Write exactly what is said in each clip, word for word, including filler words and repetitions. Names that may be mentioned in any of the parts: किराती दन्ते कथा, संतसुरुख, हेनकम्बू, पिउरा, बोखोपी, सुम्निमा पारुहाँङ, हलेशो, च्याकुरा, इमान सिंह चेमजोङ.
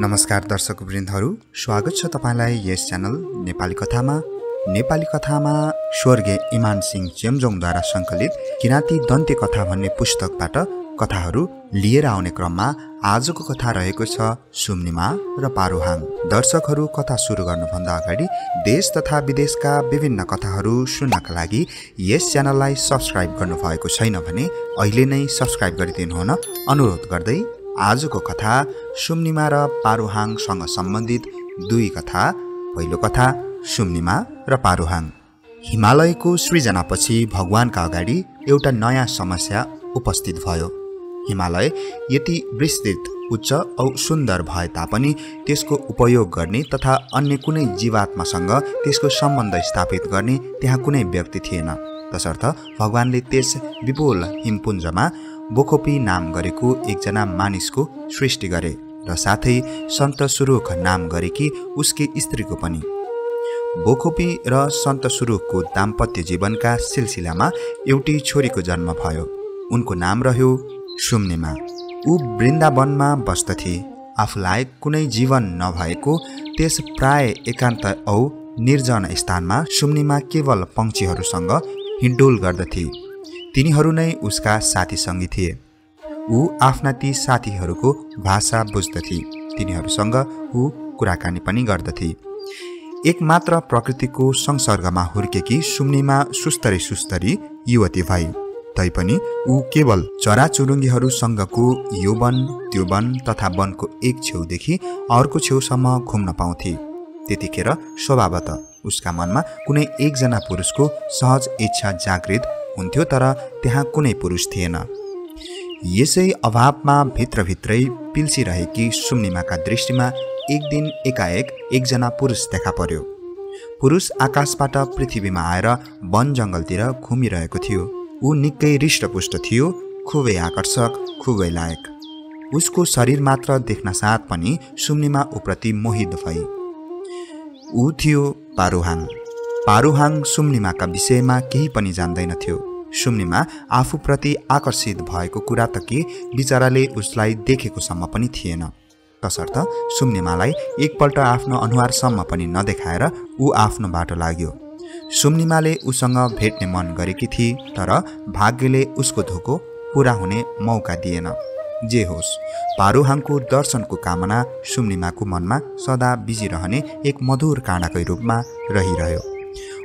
नमस्कार दर्शक वृन्दहरू, स्वागत छ तपाईलाई यस च्यानल नेपाली कथामा। नेपाली कथामा स्वर्गीय इमान सिंह चेमजोङद्वारा संकलित किराती दन्ते कथा भन्ने पुस्तकबाट कथाहरू लिएर आउने क्रममा आजको कथा रहेको छ सुम्निमा र पारुहाँङ। दर्शकहरू, कथा सुरु गर्नुभन्दा अगाडि देश तथा विदेशका विभिन्न कथाहरू सुन्नका लागि यस च्यानललाई सब्स्क्राइब गर्नुभएको छैन भने अहिले नै सब्स्क्राइब गरिदिनु हुन अनुरोध गर्दै आजको कथा सुम्निमा र पारुहाँङसँग सम्बन्धित दुई कथा। पहिलो कथा सुम्निमा र पारुहाँङ। हिमालयको सृजनापछि भगवानका अगाडि एउटा नयाँ समस्या उपस्थित भयो। हिमालय यति विस्तृत, उच्च औ सुन्दर भए तापनि त्यसको उपयोग गर्ने तथा अन्य कुनै जीवात्मासँग त्यसको सम्बन्ध स्थापित गर्ने त्यहाँ कुनै व्यक्ति थिएन। तसर्थ भगवानले त्यस विपुल हिमपुञ्जमा बोखोपी नाम गरेको एकजना मानिसको सृष्टि गरे र साथै संतसुरुख नाम गरेकी उसकी स्त्रीको पनि। बोखोपी र संतसुरुखको दाम्पत्य जीवनका सिलसिलामा एउटी छोरीको जन्म भयो। उनको नाम रह्यो सुम्निमा। ऊ वृन्दावनमा बस्दथे। आफूलाई कुनै जीवन नभएको त्यस प्राय एकान्त औ निर्जन स्थानमा सुम्निमा केवल पंक्षीहरूसँग हिँडडुल गर्दथे। तिनीहरू नै उसका साथीसँगी थिए। ऊ आफ्ना ती साथीहरूको भाषा बुझ्दथे। तिनीहरूसँग ऊ कुराकानी पनि गर्दथे। एकमात्र प्रकृतिको संसर्गमा हुर्केकी सुम्निमा सुस्तरी सुस्तरी युवती भई तैपनि ऊ केवल चराचुरुङ्गीहरूसँगको यो वन त्यो वन तथा वनको एक छेउदेखि अर्को छेउसम्म घुम्न पाउँथे। त्यतिखेर स्वभावतः उसका मनमा कुनै एकजना पुरुषको सहज इच्छा जागृत हुन्थ्यो, तर त्यहाँ कुनै पुरुष थिएन। यसै अभावमा भित्रभित्रै पिल्सिरहेकी सुम्निमाका दृष्टिमा एक दिन एकाएक एकजना पुरुष देखा पर्यो। पुरुष आकाशबाट पृथ्वीमा आएर वन जङ्गलतिर घुमिरहेको थियो। ऊ निकै हृष्टपुष्ट थियो, खुबै आकर्षक, खुबै लायक। उसको शरीर मात्र देख्न साथ पनि सुम्निमा उप्रति मोहित भई। ऊ थियो पारुहाँङ। पारुहाँङ सुम्निमाका विषयमा केही पनि जान्दैनथ्यो। सुम्निमा आफूप्रति आकर्षित भएको कुरा त के, बिचराले उसलाई देखेकोसम्म पनि थिएन। तसर्थ सुम्निमालाई एकपल्ट आफ्नो अनुहारसम्म पनि नदेखाएर ऊ आफ्नो बाटो लाग्यो। सुम्निमाले उसँग भेट्ने मन गरेकी थिए, तर भाग्यले उसको धोको पूरा हुने मौका दिएन। जे होस्, पारुहाँङको दर्शनको कामना सुम्निमाको मनमा सदा बिजी रहने एक मधुर काँडाकै रूपमा रहिरह्यो।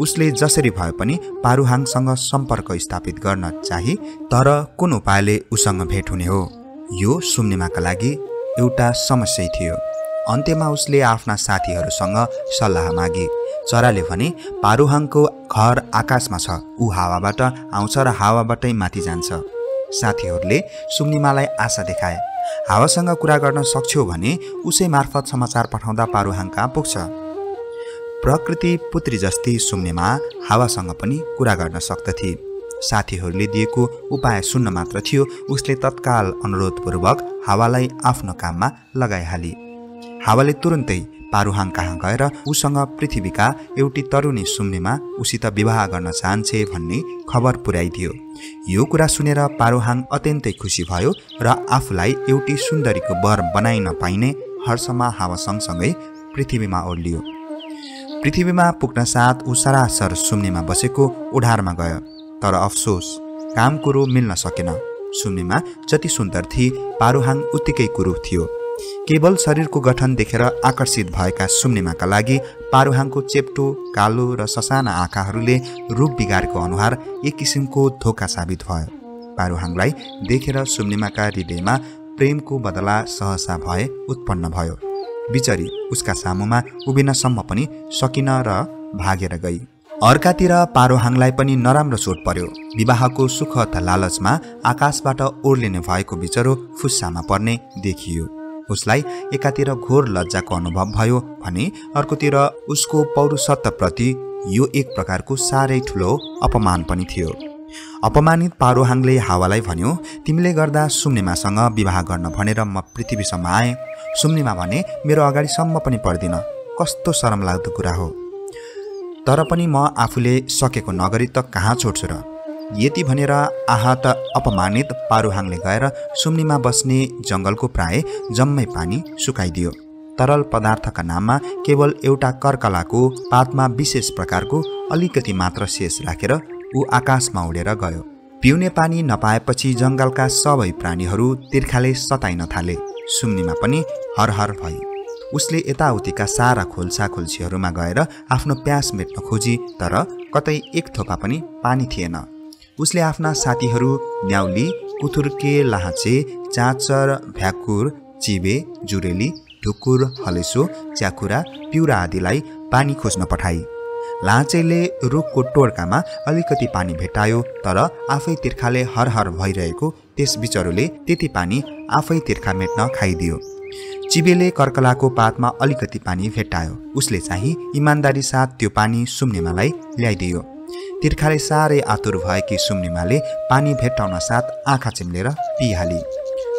उसले जसरी भए पनि पारुहाँङसँग सम्पर्क स्थापित गर्न चाहे, तर कुन उपायले उसँग भेट हुने हो, यो सुम्निमाका लागि एउटा समस्या थियो। अन्त्यमा उसले आफ्ना साथीहरूसँग सल्लाह मागे। चराले भने पारुहाँङको घर आकाशमा छ, ऊ हावाबाट आउँछ र हावाबाटै माथि जान्छ। साथीहरूले सुम्निमालाई आशा देखाए। हावासँग कुरा गर्न सक्छौ भने उसै मार्फत समाचार पठाउँदा पारुहाँङ कहाँ पुग्छ। प्रकृति पुत्री जस्ती सुम्निमा हावासँग पनि कुरा गर्न सक्दथे। साथीहरूले दिएको उपाय सुन्न मात्र थियो। उसले तत्काल अनुरोधपूर्वक हावालाई आफ्नो काममा लगाइहाली। हावाले तुरुन्तै पारुहाँङ कहाँ गएर उसँग पृथ्वीका एउटी तरुणी सुम्निमा उसित विवाह गर्न चाहन्छे भन्ने खबर पुर्याइदियो। यो कुरा सुनेर पारुहाँङ अत्यन्तै खुसी भयो र आफूलाई एउटी सुन्दरीको वर बनाइन पाइने हर्षमा हावासँगसँगै पृथ्वीमा ओर्लियो। पृथ्वीमा पुग्न साथ ऊ सरासर सुम्निमा बसेको उडारमा गयो, तर अफसोस, काम कुरो मिल्न सकेन। सुम्निमा जति सुन्दर थिए पारुहाँङ उत्तिकै कुरूप थियो। केवल शरीरको गठन देखेर आकर्षित भएका सुम्निमाका लागि पारुहाँङको चेप्टो, कालो र ससाना आँखाहरूले रूप बिगारेको अनुहार एक किसिमको धोका साबित भयो। पारुहाँङलाई देखेर सुम्निमाका हृदयमा प्रेमको बदला सहसा भए उत्पन्न भयो। बिचरी उसका सामुमा उभिनसम्म पनि सकिन र भागेर गई। अर्कातिर पारुहाँङलाई पनि नराम्रो चोट पर्यो। विवाहको सुखद लालचमा आकाशबाट ओर्लिने भएको बिचरो फुस्सामा पर्ने देखियो। उसलाई एकातिर घोर लज्जाको अनुभव भयो भने अर्कोतिर उसको पौरुषत्वप्रति यो एक प्रकारको साह्रै ठुलो अपमान पनि थियो। अपमानित पारुहाँङले हावालाई भन्यो, तिमीले गर्दा सुम्निमासँग विवाह गर्न भनेर म पृथ्वीसम्म आएँ। सुम्निमा भने मेरो अगाडिसम्म पनि पर्दिन। कस्तो शरमलाग्दो कुरा हो। तर पनि म आफूले सकेको नगरी त कहाँ छोड्छु र। यति भनेर आहत अपमानित पारुहाँङले गएर सुम्निमा बस्ने जङ्गलको प्राय जम्मै पानी सुकाइदियो। तरल पदार्थका नाममा केवल एउटा कर्कलाको पातमा विशेष प्रकारको अलिकति मात्र शेष राखेर ऊ आकाशमा उडेर गयो। पिउने पानी नपाएपछि जङ्गलका सबै प्राणीहरू तिर्खाले सताइन थाले। सुम्निमा पनि हरहर भयो। उसले यताउतिका सारा खोल्सा खोल्सीहरूमा गएर आफ्नो प्यास मेट्न खोजी, तर कतै एक थोपा पनि पानी थिएन। उसले आफ्ना साथीहरू न्याउली, कुथुर्के, लाहाँचे, चाँचर, भ्याकुर, चिबे, जुरेली, ढुकुर, हलेशो, च्याकुरा, पिउरा आदिलाई पानी खोज्न पठाई। लाहाँचेले रुखको टोड्कामा अलिकति पानी भेटायो, तर आफै तिर्खाले हरहर भइरहेको त्यस बिचरोले त्यति पानी आफै तिर्खा मेट्न खाइदियो। चिबेले कर्कलाको पातमा अलिकति पानी भेटायो। उसले चाहिँ इमानदारी साथ त्यो पानी सुम्निमालाई ल्याइदियो। तिर्खाले साह्रै आतुर भएकी सुम्निमाले पानी भेट्टाउन साथ आँखा चिम्लेर पिहाली।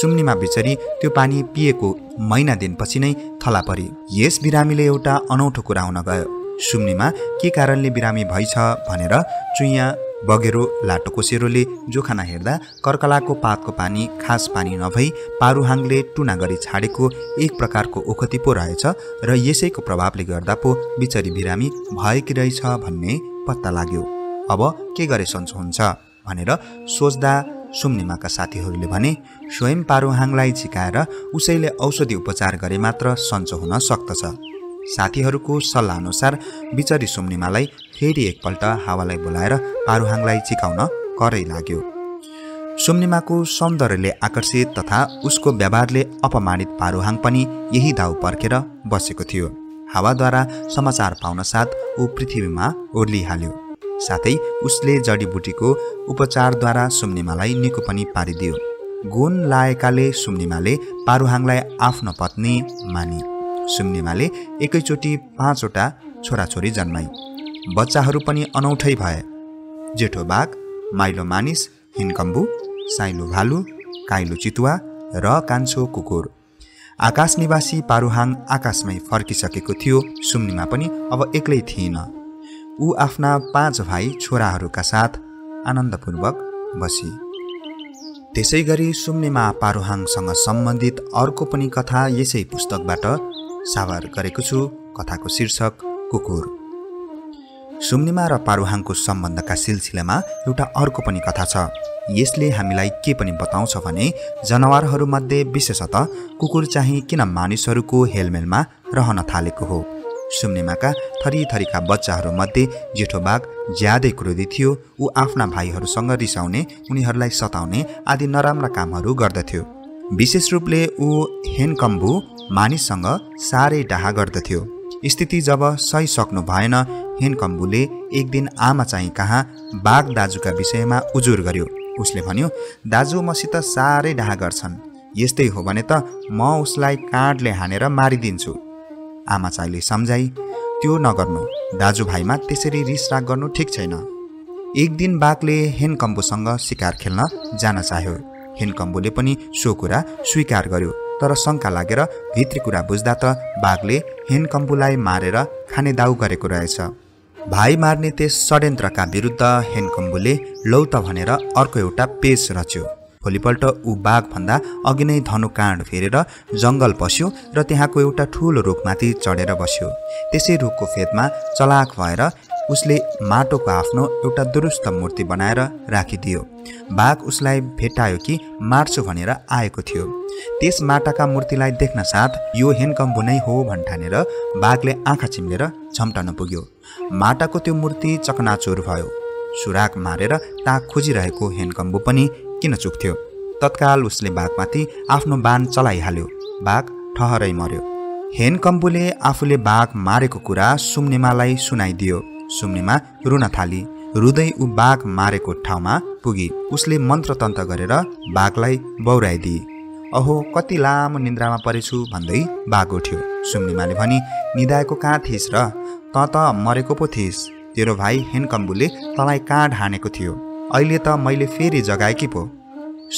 सुम्निमा बिचरी त्यो पानी पिएको महिना दिनपछि नै थला परी। यस बिरामीले एउटा अनौठो कुरा हुन गयो। सुम्निमा के कारणले बिरामी भइछ भनेर चुइया, बगेरो, लाटोकोसेरोले जोखाना हेर्दा कर्कलाको पातको पानी खास पानी नभई पारुहाँङले टुना गरी छाडेको एक प्रकारको ओखती पो रहेछ र यसैको प्रभावले गर्दा पो बिचरी बिरामी भएकी रहेछ भन्ने पत्ता लाग्यो। अब के गरे सन्चो हुन्छ भनेर सोच्दा सुम्निमाका साथीहरूले भने स्वयं पारुहाँङलाई झिकाएर उसैले औषधि उपचार गरे मात्र सन्चो हुन सक्दछ। साथीहरूको सल्लाह अनुसार बिचरी सुम्निमालाई फेरि एकपल्ट हावालाई बोलाएर पारुहाँङलाई चिकाउन करै लाग्यो। सुम्निमाको सौन्दर्यले आकर्षित तथा उसको व्यवहारले अपमानित पारुहाँङ पनि यही दाउ पर्खेर बसेको थियो। हावाद्वारा समाचार पाउन साथ ऊ पृथ्वीमा ओर्लिहाल्यो। साथै उसले जडीबुटीको उपचारद्वारा सुम्निमालाई निको पनि पारिदियो। गुण लाएकाले सुम्निमाले पारुहाँङलाई आफ्नो पत्नी मानी। सुम्निमाले एकैचोटि पाँचवटा छोराछोरी जन्माई। बच्चाहरू पनि अनौठै भए। जेठो बाघ, माइलो मानिस, हेनकम्बू, साइलो भालु, काइलो चितुवा र कान्छो कुकुर। आकाश निवासी पारुहाँङ आकाशमै फर्किसकेको थियो। सुम्निमा पनि अब एक्लै थिएन। ऊ आफ्ना पाँच भाइ छोराहरूका साथ आनन्दपूर्वक बसी। त्यसै गरी सुम्निमा पारुहाँङसँग सम्बन्धित अर्को पनि कथा यसै पुस्तकबाट साभार गरेको छु। कथाको शीर्षक कुकुर। सुम्निमा र पारुहाँङको सम्बन्धका सिलसिलामा एउटा अर्को पनि कथा छ। यसले हामीलाई के पनि बताउँछ भने जनावरहरूमध्ये विशेषतः कुकुर चाहिँ किन मानिसहरूको हेलमेलमा रहन थालेको हो। सुम्निमाका थरी थरीका बच्चाहरूमध्ये जेठो बाघ ज्यादै क्रोधी थियो। ऊ आफ्ना भाइहरूसँग रिसाउने, उनीहरूलाई सताउने आदि नराम्रा कामहरू गर्दथ्यो। विशेष रूपले ऊ हेनकम्बू मानिससँग साह्रै डाहा गर्दथ्यो। स्थिति जब सही सक्नु भएन, हेनकम्बूले एक दिन आमा चाहिँ कहाँ बाघ दाजुका विषयमा उजुर गर्यो। उसले भन्यो, दाजु मसित साह्रै डाहा गर्छन्, यस्तै हो भने त म उसलाई काँडले हानेर मारिदिन्छु। आमा चाहिँले सम्झाई, त्यो नगर्नु, दाजुभाइमा त्यसरी रिसराग गर्नु ठिक छैन। एक दिन बाघले हेनकम्बूसँग शिकार खेल्न जान चाह्यो। हेनकम्बूले पनि सो कुरा स्वीकार गर्यो, तर शङ्का लागेर भित्री कुरा बुझ्दा त बाघले हेनकम्बूलाई मारेर खाने दाउ गरेको रहेछ। भाइ मार्ने त्यस षड्यन्त्रका विरुद्ध हेनकम्बूले लौत भनेर अर्को एउटा पेच रच्यो। भोलिपल्ट ऊ बाघभन्दा अघि नै धनुकाँड फेरेर जङ्गल पस्यो र त्यहाँको एउटा ठुलो रुखमाथि चढेर बस्यो। त्यसै रुखको फेदमा चलाक भएर उसले माटोको आफ्नो एउटा दुरुस्त मूर्ति बनाएर राखिदियो। बाघ उसलाई भेटायो कि मार्छु भनेर आएको थियो। त्यस माटाका मूर्तिलाई देख्न साथ यो हेनकम्बू नै हो भन्ठानेर बाघले आँखा चिम्लेर झम्टन पुग्यो। माटाको त्यो मूर्ति चकनाचुर भयो। सुराग मारेर ताक खोजिरहेको हेनकम्बू पनि किन चुक्थ्यो। तत्काल उसले बाघमाथि आफ्नो बाण चलाइहाल्यो। बाघ ठहरै मर्यो। हेनकम्बूले आफूले बाघ मारेको कुरा सुम्निमालाई सुनाइदियो। सुम्निमा रुन थाली। रुदै ऊ बाघ मारेको ठाउँमा पुगी। उसले मन्त्रतन्त्र गरेर बाघलाई बौराइदिए। अहो, कति लामो निन्द्रामा परेछु भन्दै बाघ उठ्यो। सुम्निमाले भनी, निदाएको कहाँ थिइस् र? त त मरेको पो थिइस्। तेरो भाइ हेनकम्बूले तँलाई काँड हानेको थियो। अहिले त मैले फेरि जगाएँ कि पो।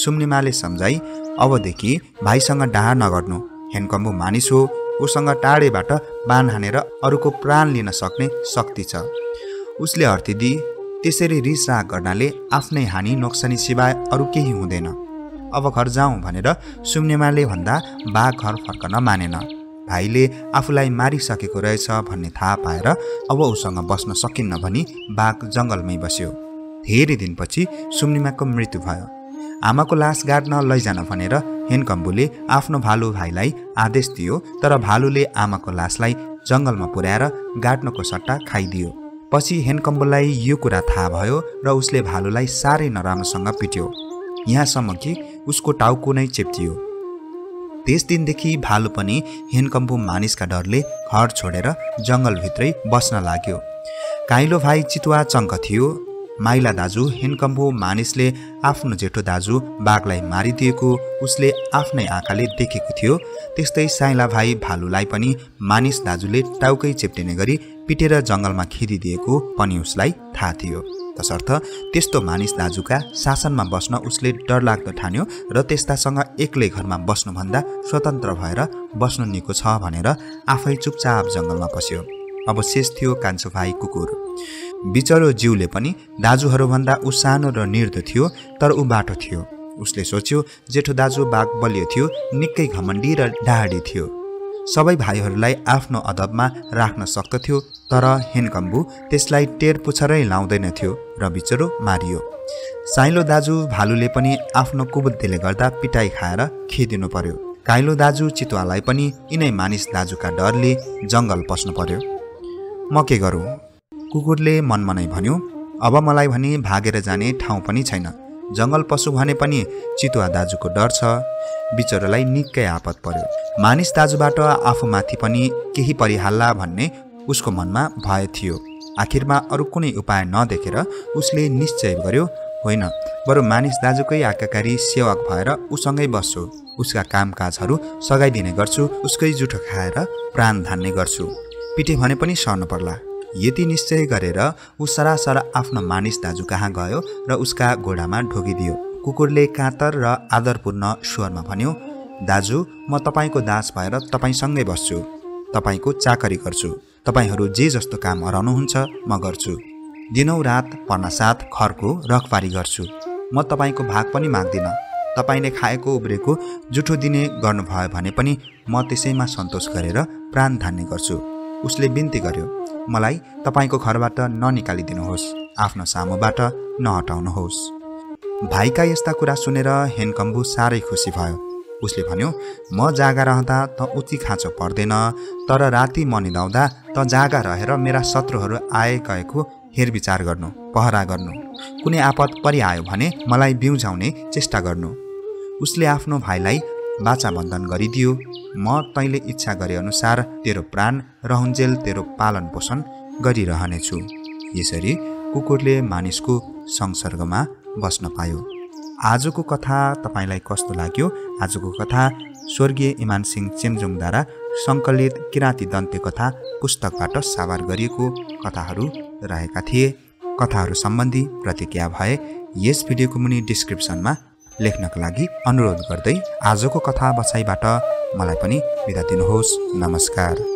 सुम्निमाले सम्झाई, अबदेखि भाइसँग डाहा नगर्नु। हेनकम्बू मानिस हो, उसँग टाढेबाट बाण हानेर अरूको प्राण लिन सक्ने शक्ति छ। उसले हर्तिदी, त्यसरी रिसराग गर्नाले आफ्नै हानि नोक्सानी सिवाय अरू केही हुँदैन। अब घर जाउँ भनेर सुम्निमाले भन्दा बाघ घर फर्कन मानेन। भाइले आफूलाई मारिसकेको रहेछ भन्ने थाहा पाएर अब उसँग बस्न सकिन्न भनी बाघ जङ्गलमै बस्यो। धेरै दिनपछि सुम्निमाको मृत्यु भयो। आमाको लास गाड्न लैजान भनेर हेनकम्बूले आफ्नो भालु भाइलाई आदेश दियो, तर भालुले आमाको लासलाई जङ्गलमा पुर्याएर गाड्नको सट्टा खाइदियो। पछि हेनकम्बूलाई यो कुरा थाहा भयो र उसले भालुलाई साह्रै नराम्रोसँग पिट्यो, यहाँसम्म कि उसको टाउको नै चेप्टियो। त्यस दिनदेखि भालु पनि हेनकम्बू मानिसका डरले घर छोडेर जङ्गलभित्रै बस्न लाग्यो। काइलो भाइ चितुवा चङ्क थियो। माइला दाजु हेनकम्बू मानिसले आफ्नो जेठो दाजु बाघलाई मारिदिएको उसले आफ्नै आँखाले देखेको थियो। त्यस्तै साइला भाइ भालुलाई पनि मानिस दाजुले टाउकै चेप्टिने गरी पिटेर जङ्गलमा खिदिदिएको पनि उसलाई थाहा थियो। तसर्थ त्यस्तो मानिस दाजुका शासनमा बस्न उसले डरलाग्दो ठान्यो र त्यस्तासँग एक्लै घरमा बस्नुभन्दा स्वतन्त्र भएर बस्नु निको छ भनेर आफै चुपचाप जङ्गलमा पस्यो। अवशेष थियो कान्छो भाइ कुकुर। बिचरो जिउले पनि दाजुहरूभन्दा ऊ सानो र निर्दो थियो, तर ऊ बाटो थियो। उसले सोच्यो जेठो दाजु बाघ बलियो थियो, निकै घमण्डी र डाहाडी थियो, सबै भाइहरूलाई आफ्नो अदबमा राख्न सक्दथ्यो, तर हेनकम्बू त्यसलाई टेर पुछरै लाउँदैन थियो र बिचरो मारियो। साइलो दाजु भालुले पनि आफ्नो कुबुद्धिले गर्दा पिटाइ खाएर खिदिनु पर्यो। काइलो दाजु चितुवालाई पनि यिनै मानिस दाजुका डरले जङ्गल पस्नु पर्यो। म के गरौँ? कुकुरले मनमा नै भन्यो, अब मलाई भने भागेर जाने ठाउँ पनि छैन। जङ्गल पशु भने पनि चितुवा दाजुको डर छ। बिचरालाई निकै आपत पर्यो। मानिस दाजुबाट आफूमाथि पनि केही परिहाल्ला भन्ने उसको मनमा भय थियो। आखिरमा अरू कुनै उपाय नदेखेर उसले निश्चय गर्यो, होइन, बरु मानिस दाजुकै आज्ञाकारी सेवक भएर उसँगै बस्छु, उसका कामकाजहरू सघाइदिने गर्छु, उसकै जुठो खाएर प्राण धान्ने गर्छु, पिटे भने पनि सर्नु पर्ला। यति निश्चय गरेर ऊ सरासर आफ्नो मानिस दाजु कहाँ गयो र उसका घोडामा ढोगिदियो। कुकुरले कातर र आदरपूर्ण स्वरमा भन्यो, दाजु म तपाईँको दास भएर तपाईँसँगै बस्छु, तपाईँको चाकरी गर्छु, तपाईँहरू जे जस्तो काम हराउनुहुन्छ म गर्छु, दिनौ रात पर्नासाथ घरको रखवारी गर्छु, म तपाईँको भाग पनि माग्दिनँ। तपाईँले खाएको उब्रेको जुठो दिने गर्नुभयो भने पनि म त्यसैमा सन्तोष गरेर प्राण धान्ने गर्छु। उसले बिन्ती गर्यो, मलाई तपाईँको घरबाट ननिकालिदिनुहोस्, आफ्नो सामूबाट नहटाउनुहोस्। भाइका यस्ता कुरा सुनेर हेनकम्बू साह्रै खुसी भयो। उसले भन्यो, म जागा रहँदा त उति खाँचो पर्दैन, तर राति म निदाउँदा त जागा रहेर मेरा शत्रुहरू आए गएको हेरविचार गर्नु, पहरा गर्नु, कुनै आपत परिआयो भने मलाई बिउझाउने चेष्टा गर्नु। उसले आफ्नो भाइलाई वाचाबन्धन गरिदियो, म तैँले इच्छा गरेअनुसार तेरो प्राण रहन्जेल तेरो पालन पोषण गरिरहनेछु। यसरी कुकुरले मानिसको संसर्गमा बस्न पायो। आजको कथा तपाईँलाई कस्तो लाग्यो? आजको कथा स्वर्गीय इमान सिंह चेमजोङद्वारा सङ्कलित किराती दन्ते कथा पुस्तकबाट साभार गरिएको कथाहरू रहेका थिए। कथाहरू सम्बन्धी प्रतिक्रिया भए यस भिडियोको मुनि डिस्क्रिप्सनमा लेख्नका लागि अनुरोध गर्दै आजको कथा बसाइबाट मलाई पनि बिदा दिनुहोस्। नमस्कार।